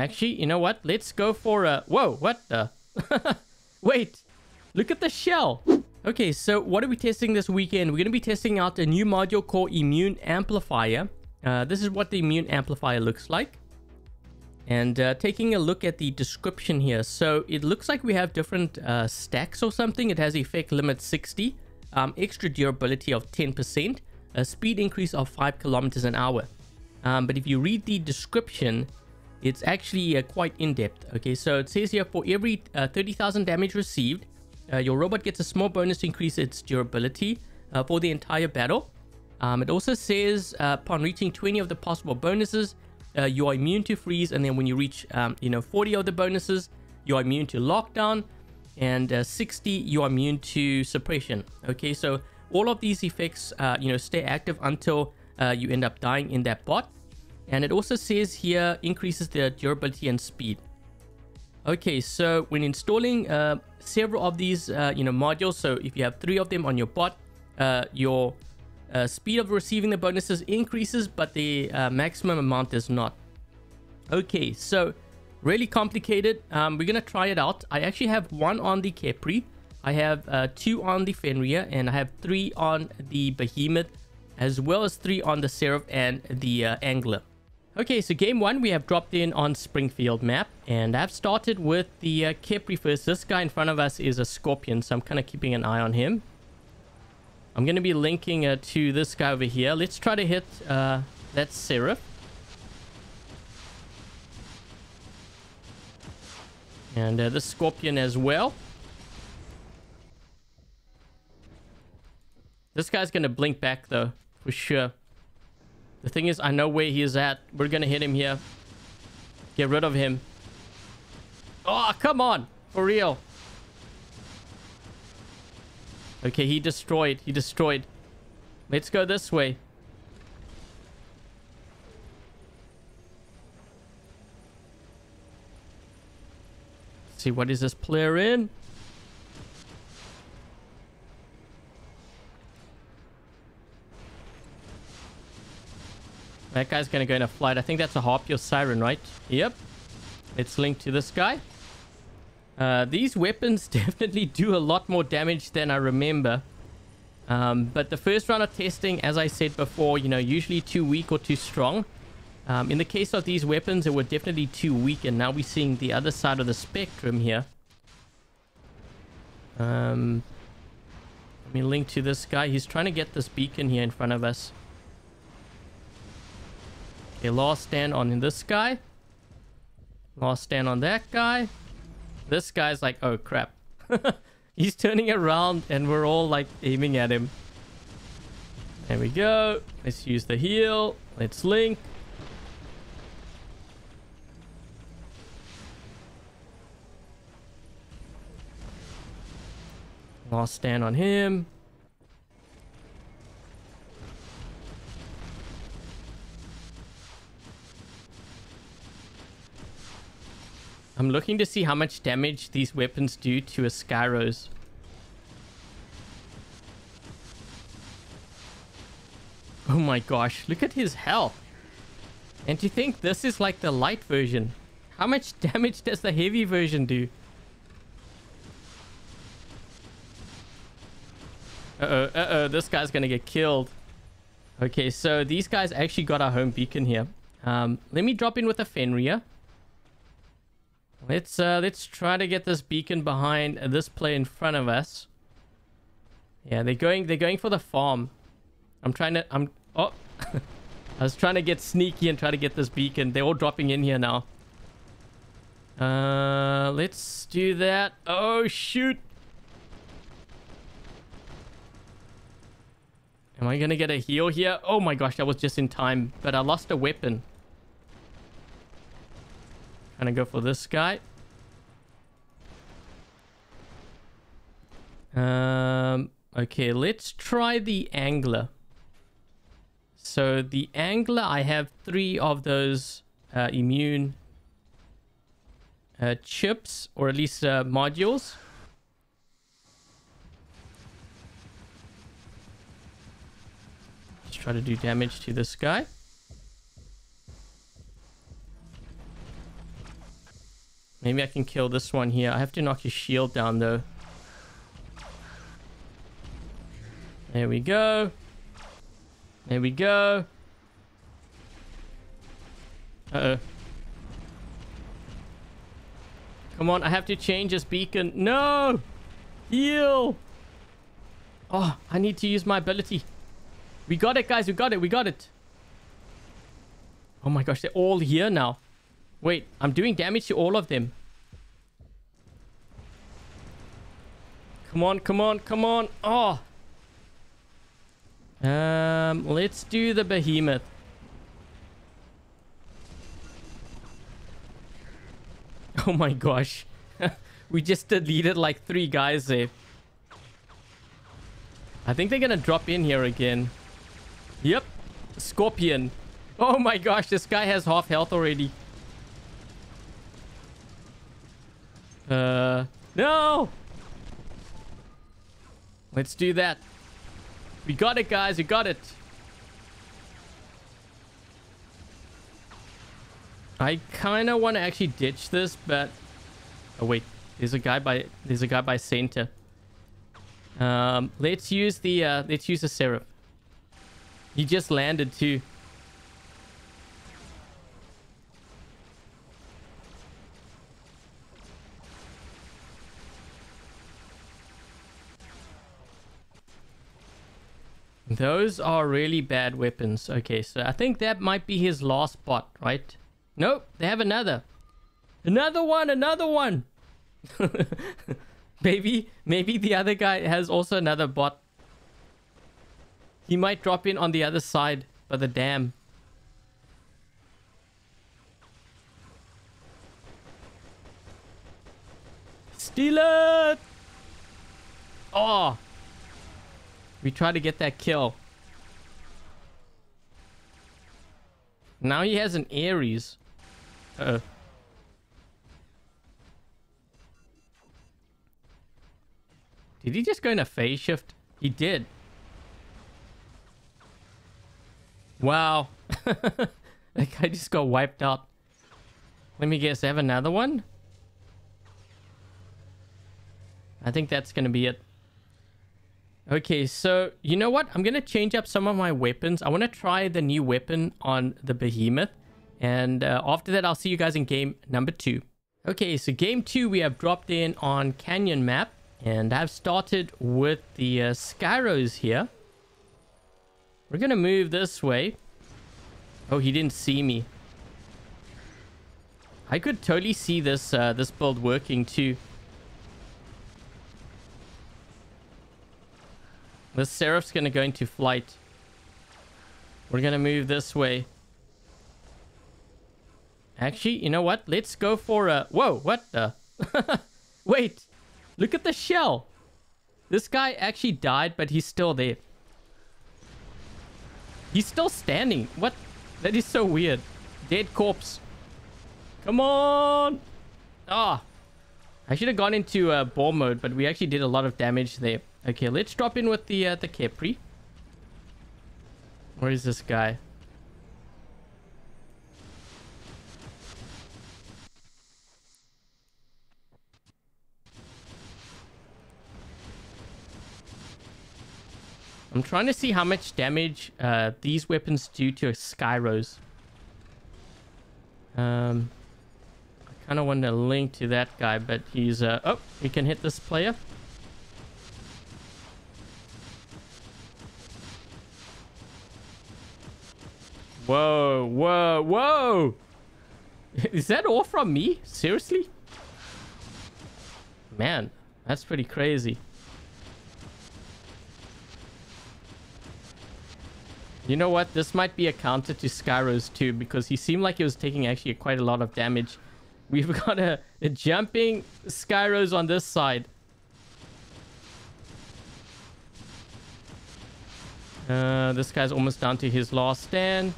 Actually, you know what? Let's go for a... Whoa, what the... Wait, look at the shell. Okay, so what are we testing this weekend? We're going to be testing out a new module called Immune Amplifier. This is what the Immune Amplifier looks like. And taking a look at the description here. So it looks like we have different stacks or something. It has effect limit 60, extra durability of 10%, a speed increase of 5 kilometers an hour. But if you read the description, it's actually quite in-depth. Okay, so it says here for every 30,000 damage received, your robot gets a small bonus to increase its durability for the entire battle. It also says upon reaching 20 of the possible bonuses, you are immune to freeze. And then when you reach, 40 of the bonuses, you are immune to lockdown. And 60, you are immune to suppression. Okay, so all of these effects, stay active until you end up dying in that bot. And it also says here increases the durability and speed. Okay, so when installing several of these, modules, so if you have 3 of them on your bot, your speed of receiving the bonuses increases, but the maximum amount does not. Okay, so really complicated. We're going to try it out. I actually have 1 on the Kepri. I have 2 on the Fenrir, and I have 3 on the Behemoth, as well as 3 on the Seraph and the Angler. Okay, so game 1, we have dropped in on Springfield map, and I've started with the Kepri first. This guy in front of us is a Scorpion, so I'm kind of keeping an eye on him. I'm going to be linking to this guy over here. Let's try to hit that Seraph. And the Scorpion as well. This guy's going to blink back, though, for sure. The thing is, I know where he is at. We're going to hit him here. Get rid of him. Oh, come on. For real. Okay, he destroyed. He destroyed. Let's go this way. Let's see, what is this player in? That guy's going to go in a flight. I think that's a harpy or siren, right? Yep. It's linked to this guy. These weapons definitely do a lot more damage than I remember. But the first round of testing, as I said before, usually too weak or too strong. In the case of these weapons, they were definitely too weak. And now we're seeing the other side of the spectrum here. Let me link to this guy. He's trying to get this beacon here in front of us. Okay, last stand on this guy. Last stand on that guy. This guy's like, oh crap. He's turning around and we're all like aiming at him. There we go. Let's use the heal. Let's link. Last stand on him. I'm looking to see how much damage these weapons do to a Skyros. Oh my gosh, look at his health. And do you think this is like the light version? How much damage does the heavy version do? This guy's gonna get killed. Okay, so these guys actually got our home beacon here. Let me drop in with a Fenrir. Let's try to get this beacon behind this player in front of us. Yeah, they're going for the farm. Oh, I was trying to get sneaky and try to get this beacon. They're all dropping in here now. Let's do that. Oh shoot! Am I gonna get a heal here? Oh my gosh, that was just in time, but I lost a weapon. Gonna go for this guy. Okay, let's try the Angler. So the Angler, I have 3 of those immune chips, or at least modules. Let's try to do damage to this guy. Maybe I can kill this one here. I have to knock his shield down though. There we go. There we go. Uh-oh. Come on, I have to change his beacon. No! Heal! Oh, I need to use my ability. We got it, guys. We got it. We got it. Oh my gosh, they're all here now. Wait, I'm doing damage to all of them. Come on, come on, come on. Oh! Let's do the behemoth. Oh my gosh. We just deleted like 3 guys there. I think they're gonna drop in here again. Yep. Scorpion. Oh my gosh, this guy has half health already. No! Let's do that. We got it, guys. We got it. I kind of want to actually ditch this, but oh wait, there's a guy by center. Let's use the Seraph. He just landed too. Those are really bad weapons. Okay, so I think that might be his last spot, right? Nope, they have another. Another one! Maybe the other guy has also another bot. He might drop in on the other side by the dam. Steal it! Oh! We try to get that kill. Now he has an Ares. Uh-oh. Did he just go in a phase shift? He did. Wow. That guy just got wiped out. Let me guess, they have another one? I think that's going to be it. Okay, so you know what? I'm going to change up some of my weapons. I want to try the new weapon on the behemoth. And after that, I'll see you guys in game number 2. Okay, so game 2, we have dropped in on Canyon map. And I've started with the Skyros here. We're going to move this way. Oh, he didn't see me. I could totally see this, this build working too. The Seraph's going to go into flight. We're going to move this way. Actually, you know what? Let's go for a... Whoa, what the? Wait, look at the shell. This guy actually died, but he's still there. He's still standing. What? That is so weird. Dead corpse. Come on. Ah. I should have gone into ball mode, but we actually did a lot of damage there. Okay, let's drop in with the Kepri. Where is this guy? I'm trying to see how much damage these weapons do to a Skyros. I kind of want to link to that guy, but he's... oh, we can hit this player. Whoa, whoa, whoa! Is that all from me? Seriously? Man, that's pretty crazy. You know what? This might be a counter to Skyros too, because he seemed like he was taking actually quite a lot of damage. We've got a jumping Skyros on this side. This guy's almost down to his last stand.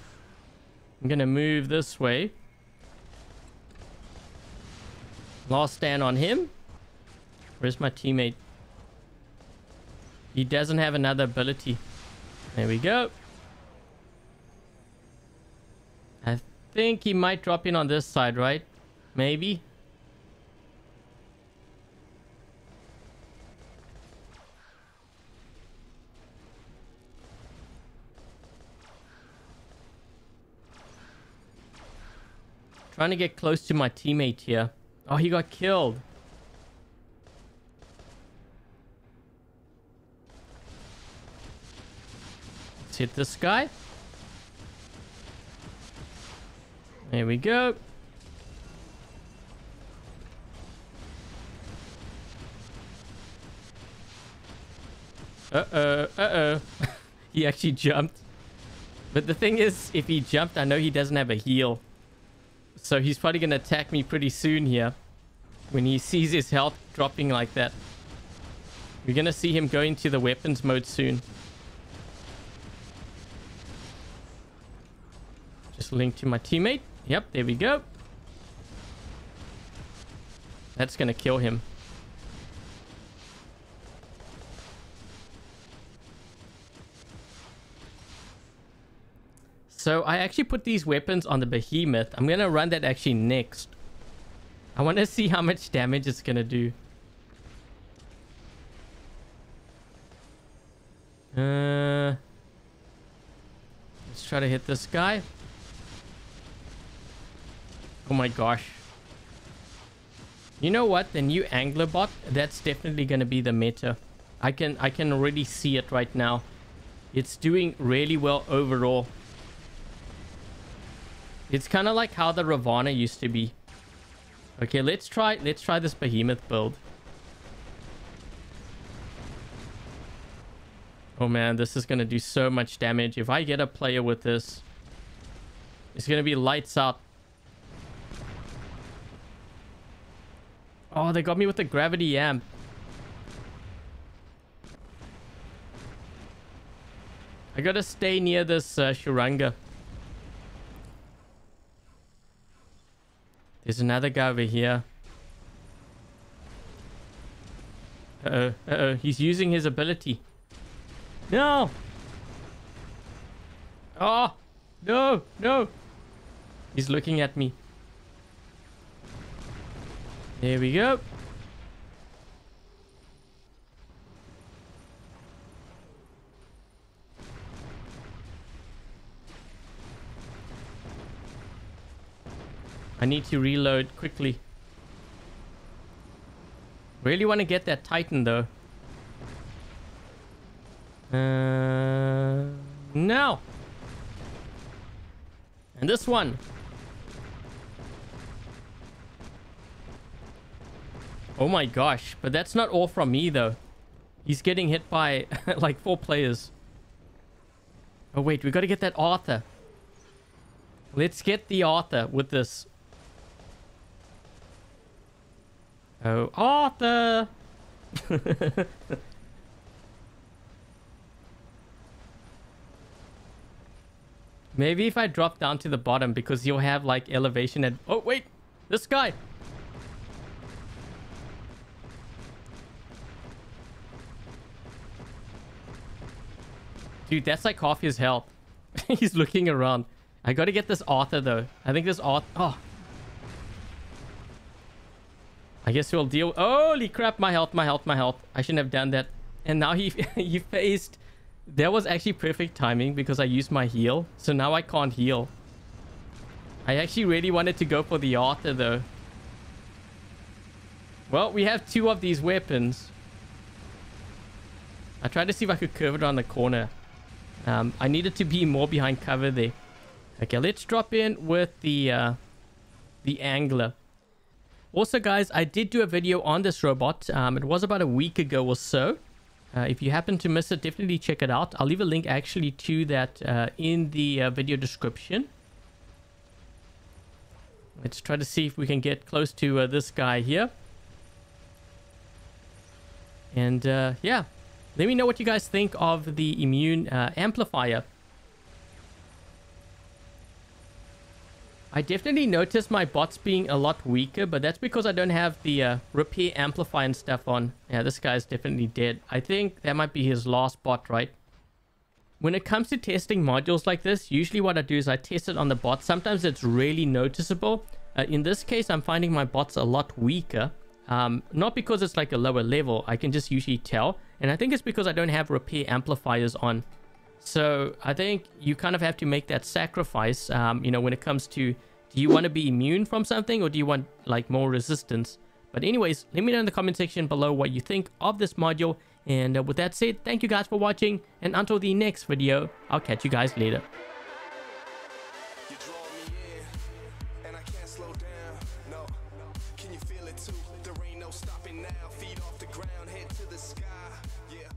I'm gonna move this way. Last stand on him. Where's my teammate? He doesn't have another ability. There we go. I think he might drop in on this side, right? Maybe. Trying to get close to my teammate here. Oh, he got killed. Let's hit this guy. There we go. Uh-oh, uh-oh. He actually jumped. But the thing is, if he jumped, I know he doesn't have a heal. So he's probably going to attack me pretty soon here. When he sees his health dropping like that. We're going to see him go into the weapons mode soon. Just link to my teammate. Yep, there we go. That's going to kill him. So I actually put these weapons on the Behemoth. I'm going to run that actually next. I want to see how much damage it's going to do. Let's try to hit this guy. Oh my gosh. You know what? The new Angler bot, that's definitely going to be the meta. I can already see it right now. It's doing really well overall. It's kind of like how the Ravana used to be. Okay, let's try this Behemoth build. Oh man, this is going to do so much damage. If I get a player with this, it's going to be lights out. Oh, they got me with the gravity amp. I got to stay near this Shuranga. There's another guy over here. Uh-oh. Uh-oh. He's using his ability. No! Oh! No! No! He's looking at me. There we go. I need to reload quickly. Really want to get that Titan though. No. And this one. Oh my gosh. But that's not all from me though. He's getting hit by like 4 players. Oh wait, we got to get that Arthur. Let's get the Arthur with this. Oh, Arthur! Maybe if I drop down to the bottom, because you'll have like elevation and... Oh, wait! This guy! Dude, that's like half his health. He's looking around. I gotta get this Arthur, though. I think this Arthur... Oh! I guess we'll deal... Holy crap, my health. I shouldn't have done that. And now he phased. That was actually perfect timing because I used my heal. So now I can't heal. I actually really wanted to go for the Arthur though. Well, we have 2 of these weapons. I tried to see if I could curve it around the corner. I needed to be more behind cover there. Okay, let's drop in with the Angler. Also, guys, I did do a video on this robot. It was about a week ago or so. If you happen to miss it, definitely check it out. I'll leave a link actually to that in the video description. Let's try to see if we can get close to this guy here. And yeah, let me know what you guys think of the Immune Amplifier. I definitely noticed my bots being a lot weaker, but that's because I don't have the repair amplifier and stuff on. Yeah, this guy's definitely dead. I think that might be his last bot, right? When it comes to testing modules like this, usually what I do is I test it on the bot. Sometimes it's really noticeable. In this case, I'm finding my bots a lot weaker. Not because it's like a lower level. I can just usually tell. And I think it's because I don't have repair amplifiers on. So I think you kind of have to make that sacrifice, you know, when it comes to do you want to be immune from something, or do you want like more resistance? But anyways, let me know in the comment section below what you think of this module. And with that said, thank you guys for watching, and until the next video, I'll catch you guys later. Too. There ain't no stopping now, feet off the ground, head to the sky, yeah.